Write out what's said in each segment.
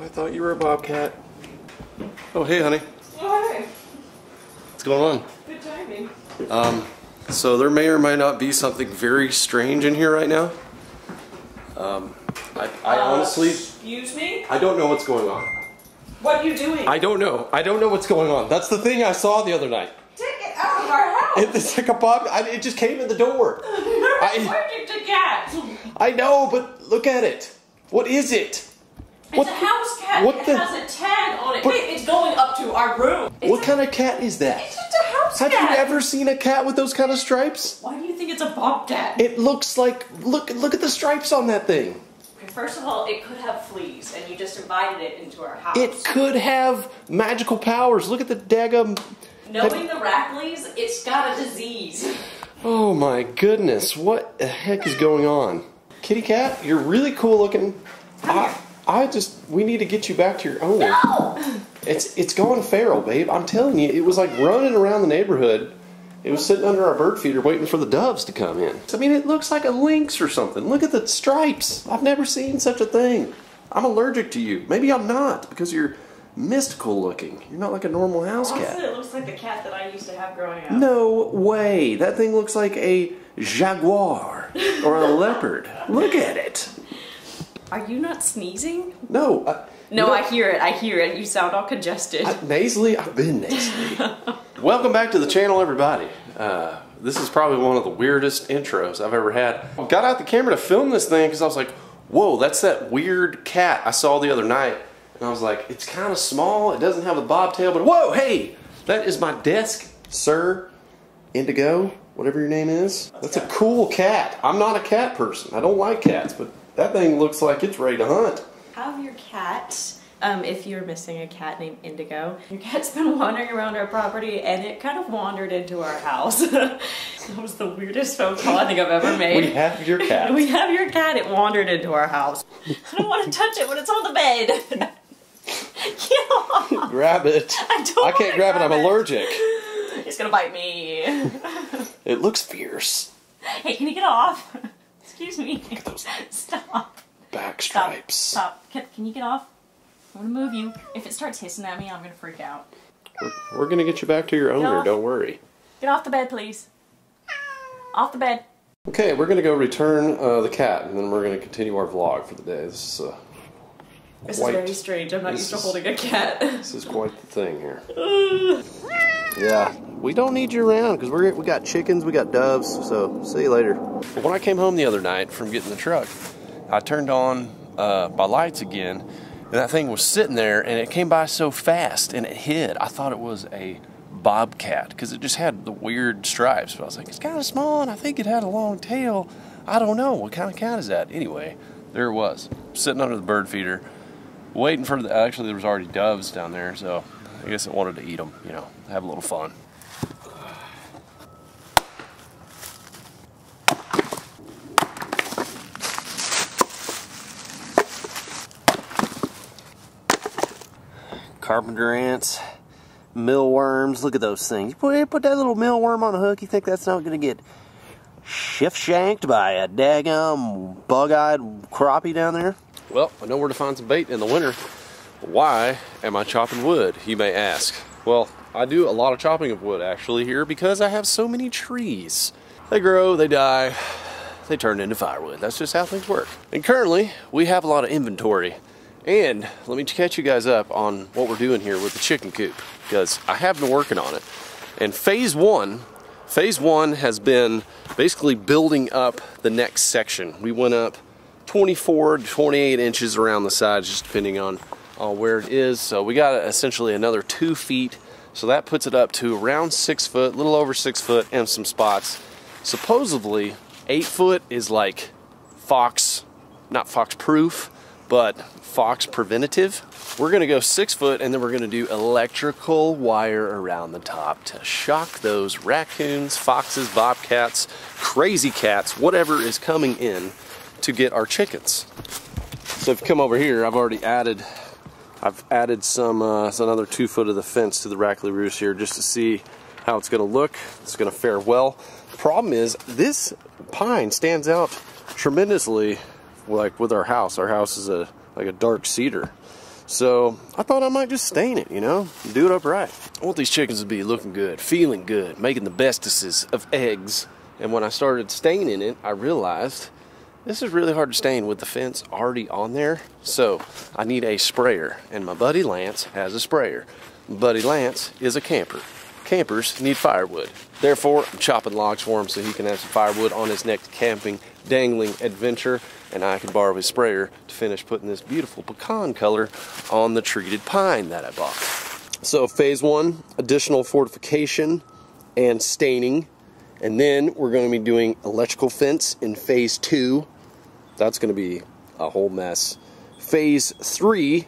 I thought you were a bobcat. Oh, hey, honey. Oh, hi. What's going on? Good timing. So there may or might not be something very strange in here right now. I honestly... Excuse me? I don't know what's going on. What are you doing? I don't know. I don't know what's going on. That's the thing I saw the other night. Take it out of our house. It's like a bobcat. It just came in the door. Where did the cat? I know, but look at it. What is it? It's a house cat. It has a tag on it. It's going up to our room. What kind of cat is that? It's just a house cat. Have you ever seen a cat with those kind of stripes? Why do you think it's a bobcat? It looks like... Look at the stripes on that thing. Okay, first of all, it could have fleas, and you just invited it into our house. It could have magical powers. Look at the daggum... Knowing the Rackleys, it's got a disease. Oh my goodness. What the heck is going on? Kitty cat, you're really cool looking. We need to get you back to your own. No! It's going feral, babe. I'm telling you, it was like running around the neighborhood. It was sitting under our bird feeder waiting for the doves to come in. I mean, it looks like a lynx or something. Look at the stripes. I've never seen such a thing. I'm allergic to you. Maybe I'm not, because you're mystical looking. You're not like a normal house cat. Honestly, it looks like the cat that I used to have growing up. No way. That thing looks like a jaguar or a leopard. Look at it. Are you not sneezing? No. No, I hear it. I hear it. You sound all congested. Nasally? I've been nasally. Welcome back to the channel, everybody. This is probably one of the weirdest intros I've ever had. I got out the camera to film this thing because I was like, whoa, that's that weird cat I saw the other night. And I was like, it's kind of small. It doesn't have a bobtail, but whoa, hey, that is my desk, sir. Indigo, whatever your name is. That's a cool cat. I'm not a cat person. I don't like cats, but... that thing looks like it's ready to hunt. Have your cat, if you're missing a cat named Indigo, your cat's been wandering around our property and it kind of wandered into our house. That was the weirdest phone call I think I've ever made. We have your cat. We have your cat, it wandered into our house. I don't want to touch it when it's on the bed. Yeah. Grab it. I can't grab it, I'm allergic. It's gonna bite me. It looks fierce. Hey, can you get off? Excuse me. Look at those stop. Back stripes. Stop. Can you get off? I'm gonna move you. If it starts hissing at me, I'm gonna freak out. We're gonna get you back to your owner, don't worry. Get off the bed, please. Off the bed. Okay, we're gonna go return the cat, and then we're gonna continue our vlog for the day. This is this is very strange. I'm not used to holding a cat. This is quite the thing here. Yeah. We don't need you around because we got chickens, we got doves, so see you later. When I came home the other night from getting the truck, I turned on my lights again, and that thing was sitting there, and it came by so fast, and it hid. I thought it was a bobcat because it just had the weird stripes, but I was like, it's kind of small, and I think it had a long tail. I don't know. What kind of cat is that? Anyway, there it was, sitting under the bird feeder, waiting for the... Actually, there was already doves down there, so... I guess it wanted to eat them, you know, have a little fun. Carpenter ants, mealworms, look at those things. You put that little mealworm on a hook, you think that's not going to get shift-shanked by a daggum bug-eyed crappie down there? Well, I know where to find some bait in the winter. Why am I chopping wood, you may ask? Well, I do a lot of chopping of wood actually here because I have so many trees. They grow, they die, they turn into firewood. That's just how things work. And currently, we have a lot of inventory. And let me catch you guys up on what we're doing here with the chicken coop, because I have been working on it. And phase one has been basically building up the next section. We went up 24 to 28 inches around the sides, just depending on where it is. So we got essentially another 2 feet. So that puts it up to around 6 foot, a little over 6 foot, and some spots. Supposedly 8 foot is like fox, not fox proof, but fox preventative. We're gonna go 6 foot and then we're gonna do electrical wire around the top to shock those raccoons, foxes, bobcats, crazy cats, whatever is coming in to get our chickens. So if you come over here, I've added some another 2 foot of the fence to the Rackley Roost here just to see how it's gonna look. It's gonna fare well. The problem is this pine stands out tremendously, like with our house. Our house is like a dark cedar. So I thought I might just stain it, you know, do it upright. I want these chickens to be looking good, feeling good, making the bestest of eggs. And when I started staining it, I realized this is really hard to stain with the fence already on there. So I need a sprayer, and my buddy Lance has a sprayer. Buddy Lance is a camper. Campers need firewood. Therefore, I'm chopping logs for him so he can have some firewood on his next camping, dangling adventure, and I can borrow his sprayer to finish putting this beautiful pecan color on the treated pine that I bought. So phase one, additional fortification and staining, and then we're gonna be doing electrical fence in phase two. That's gonna be a whole mess. Phase three,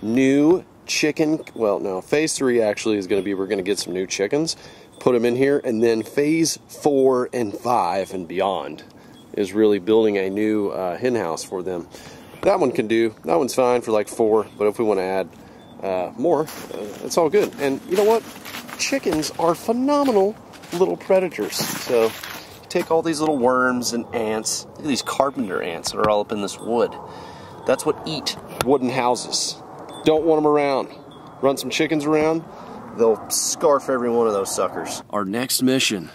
new chicken, well no, phase three actually is going to be we're going to get some new chickens, put them in here, and then phase 4 and 5 and beyond is really building a new hen house for them. That one can do, that one's fine for like 4, but if we want to add more, it's all good. And you know what, chickens are phenomenal little predators. So take all these little worms and ants, look at these carpenter ants that are all up in this wood. That's what eat wooden houses. Don't want them around. Run some chickens around, they'll scarf every one of those suckers. Our next mission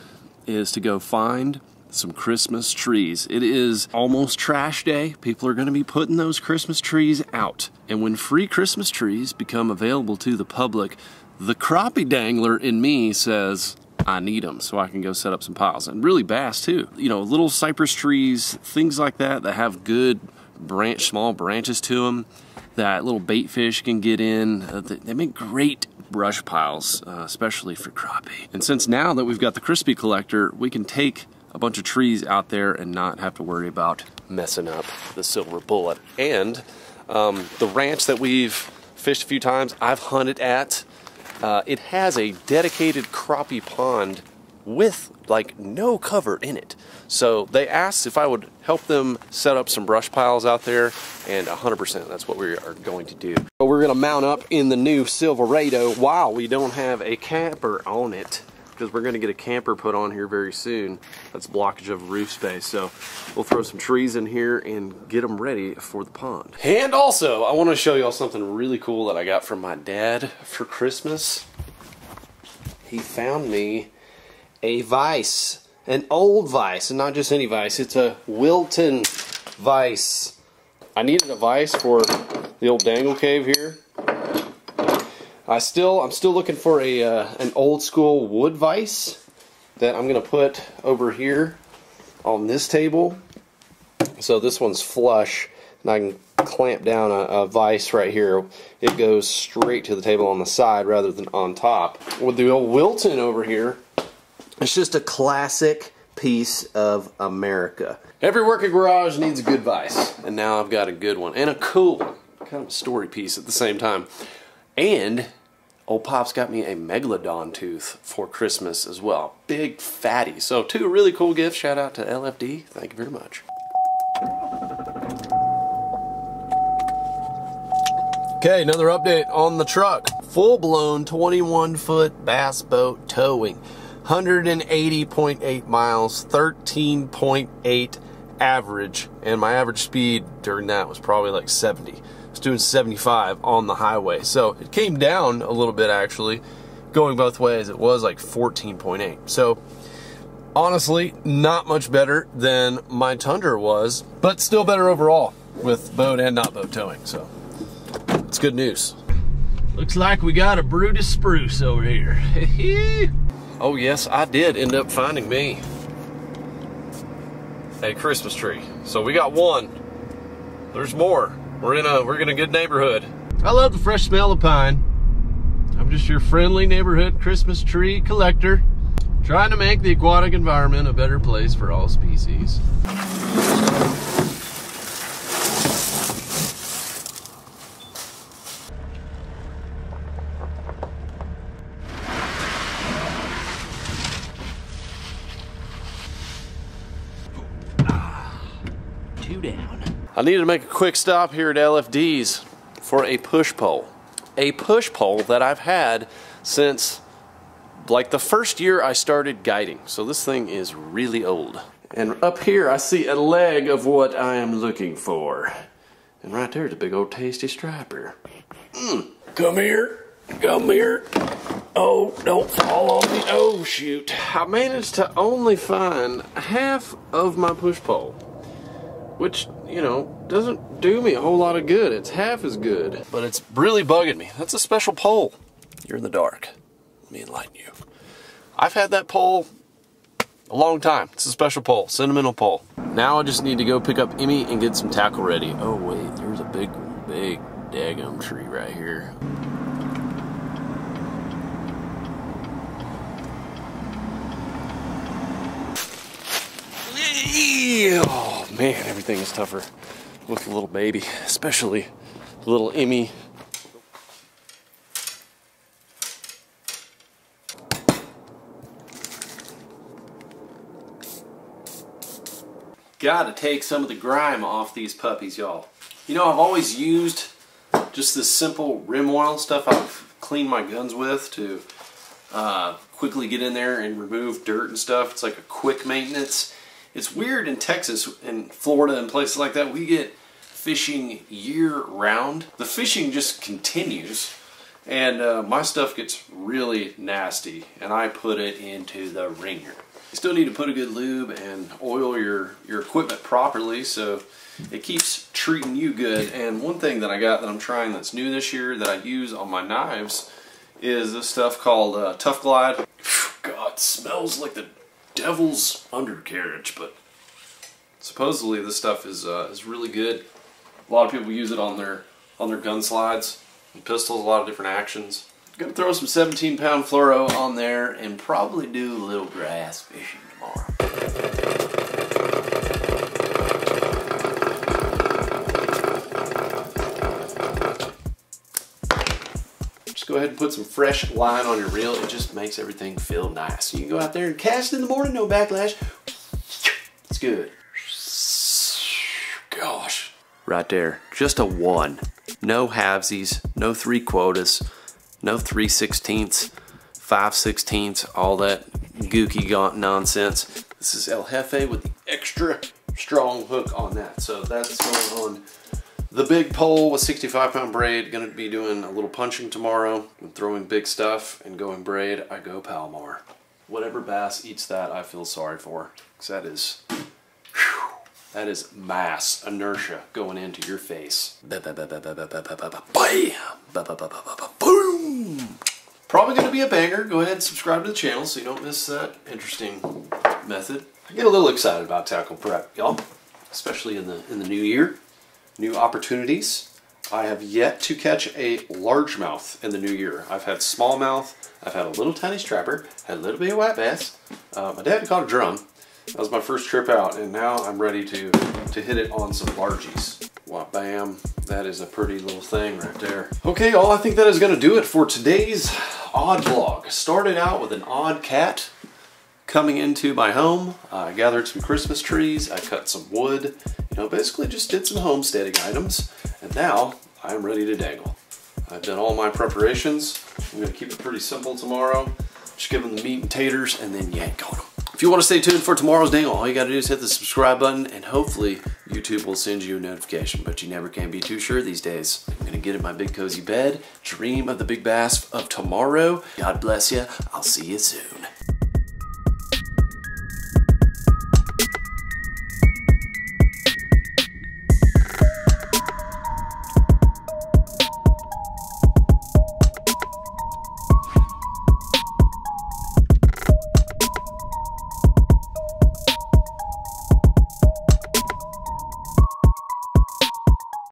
is to go find some Christmas trees. It is almost trash day. People are going to be putting those Christmas trees out. And when free Christmas trees become available to the public, the crappie dangler in me says, I need them so I can go set up some piles. And really bass too. You know, little cypress trees, things like that that have good small branches to them. That little bait fish can get in. They make great brush piles, especially for crappie. And since now that we've got the crispy collector, we can take a bunch of trees out there and not have to worry about messing up the silver bullet. And the ranch that we've fished a few times, I've hunted at, it has a dedicated crappie pond with like no cover in it. So they asked if I would help them set up some brush piles out there, and 100% that's what we are going to do. But we're gonna mount up in the new Silverado while we don't have a camper on it, because we're gonna get a camper put on here very soon. That's blockage of roof space. So we'll throw some trees in here and get them ready for the pond. And also, I wanna show y'all something really cool that I got from my dad for Christmas. He found me a vise, an old vise, and not just any vise, it's a Wilton vise. I needed a vise for the old dangle cave here. I'm still looking for a an old school wood vise that I'm gonna put over here on this table. So this one's flush, and I can clamp down a vise right here. It goes straight to the table on the side rather than on top. With the old Wilton over here, it's just a classic piece of America. Every working garage needs a good vise. And now I've got a good one and a cool one. Kind of a story piece at the same time. And old Pop's got me a Megalodon tooth for Christmas as well. Big fatty. So 2 really cool gifts. Shout out to LFD. Thank you very much. Okay, another update on the truck. Full-blown 21-foot bass boat towing. 180.8 miles, 13.8 average, and my average speed during that was probably like 70. I was doing 75 on the highway, so it came down a little bit actually. Going both ways, it was like 14.8. So honestly, not much better than my Tundra was, but still better overall with boat and not boat towing, so it's good news. Looks like we got a Brutus spruce over here. Oh yes, I did end up finding me a Christmas tree. So we got one. There's more. We're in a good neighborhood. I love the fresh smell of pine. I'm just your friendly neighborhood Christmas tree collector, trying to make the aquatic environment a better place for all species. Two down. I needed to make a quick stop here at LFD's for a push pole. A push pole that I've had since like the first year I started guiding. So this thing is really old. And up here I see a leg of what I am looking for. And right there's a big old tasty striper. Come here, come here. Oh, don't fall on me. Oh shoot. I managed to only find half of my push pole, which, you know, doesn't do me a whole lot of good. It's half as good, but it's really bugging me. That's a special pole. You're in the dark. Let me enlighten you. I've had that pole a long time. It's a special pole, sentimental pole. Now I just need to go pick up Emmy and get some tackle ready. Oh wait, there's a big daggum tree right here. Ew. Man, everything is tougher with a little baby, especially little Emmy. Gotta take some of the grime off these puppies, y'all. You know, I've always used just this simple rim oil stuff I've cleaned my guns with to quickly get in there and remove dirt and stuff. It's like a quick maintenance. It's weird in Texas and Florida and places like that, we get fishing year round. The fishing just continues, and my stuff gets really nasty, and I put it into the ringer. You still need to put a good lube and oil your equipment properly so it keeps treating you good. And one thing that I got that I'm trying that's new this year that I use on my knives is this stuff called Tough Glide. God, it smells like the devil's undercarriage, but supposedly this stuff is really good. A lot of people use it on their gun slides and pistols, a lot of different actions. I'm gonna throw some 17-pound fluoro on there and probably do a little grass fishing tomorrow. Go ahead and put some fresh line on your reel. It just makes everything feel nice. You can go out there and cast in the morning, no backlash. It's good. Gosh. Right there, just a one. No halvesies, no three quotas, no 3/16ths, 5/16ths, all that gooky gaunt nonsense. This is El Jefe with the extra strong hook on that. So that's going on the big pole with 65-pound braid. Gonna be doing a little punching tomorrow. I'm throwing big stuff and going braid. I go Palomar. Whatever bass eats that, I feel sorry for. Because that is mass inertia going into your face. Boom! Probably gonna be a banger. Go ahead and subscribe to the channel so you don't miss that interesting method. I get a little excited about tackle prep, y'all. Especially in the new year. New opportunities. I have yet to catch a largemouth in the new year. I've had smallmouth, I've had a little tiny striper, had a little bit of white bass. My dad caught a drum. That was my first trip out, and now I'm ready to hit it on some largies. Wow, bam, that is a pretty little thing right there. Okay, y'all, I think that is gonna do it for today's odd vlog. Started out with an odd cat coming into my home. I gathered some Christmas trees, I cut some wood, you know, basically just did some homesteading items, and now I'm ready to dangle. I've done all my preparations. I'm gonna keep it pretty simple tomorrow. Just give them the meat and taters and then yank on them. If you wanna stay tuned for tomorrow's dangle, all you gotta do is hit the subscribe button, and hopefully YouTube will send you a notification, but you never can be too sure these days. I'm gonna get in my big cozy bed, dream of the big bass of tomorrow. God bless you, I'll see you soon.